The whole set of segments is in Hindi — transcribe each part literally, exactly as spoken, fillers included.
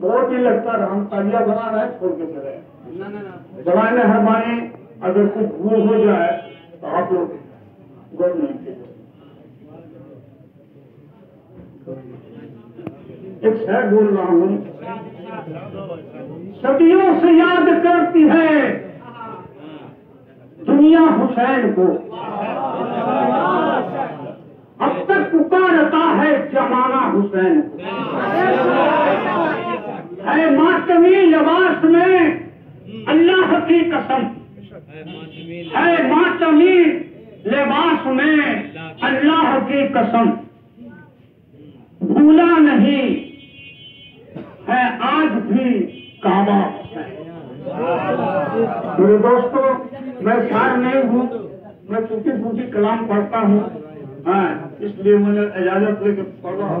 बहुत ही लगता रहा, हम ताजिया बना रहे छोड़ के चले बनाने हर बाने। अगर कुछ भूल हो जाए तो आप लोग गौर नहीं कीजिए। एक शहर बोल रहा हूँ, सदियों से याद करती है दुनिया हुसैन को, अब तक पुकारता है जमाना हुसैन। अरे मातमी लिबास में अल्लाह की कसम, अरे मातमी लिबास में अल्लाह की कसम, भूला नहीं है आज भी काबा हुसैन। मेरे दोस्तों, मैं शायर नहीं हूँ, मैं टूटी फूटी कलाम पढ़ता हूँ, हाँ, इसलिए मैंने इजाजत लेकर पढ़ा।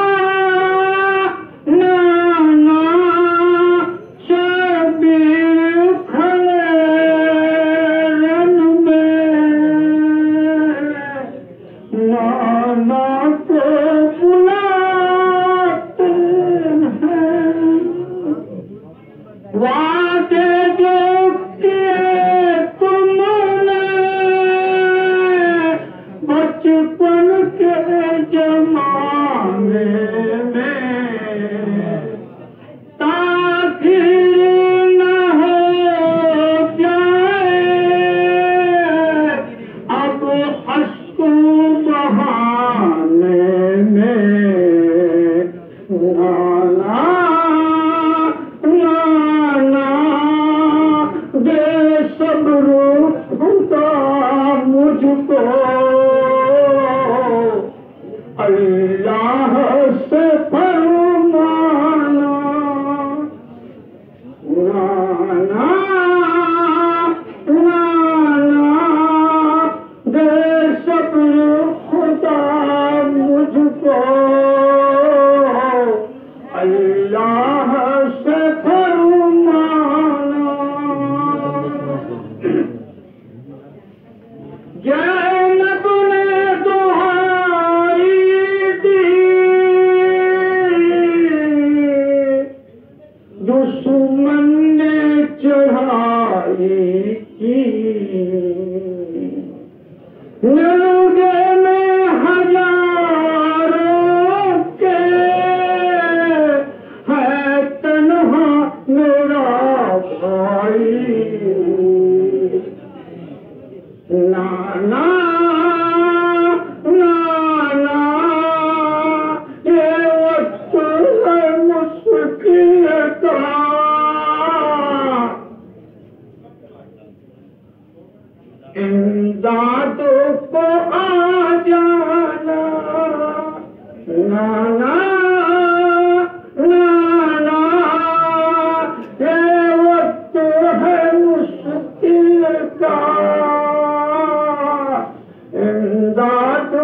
नाना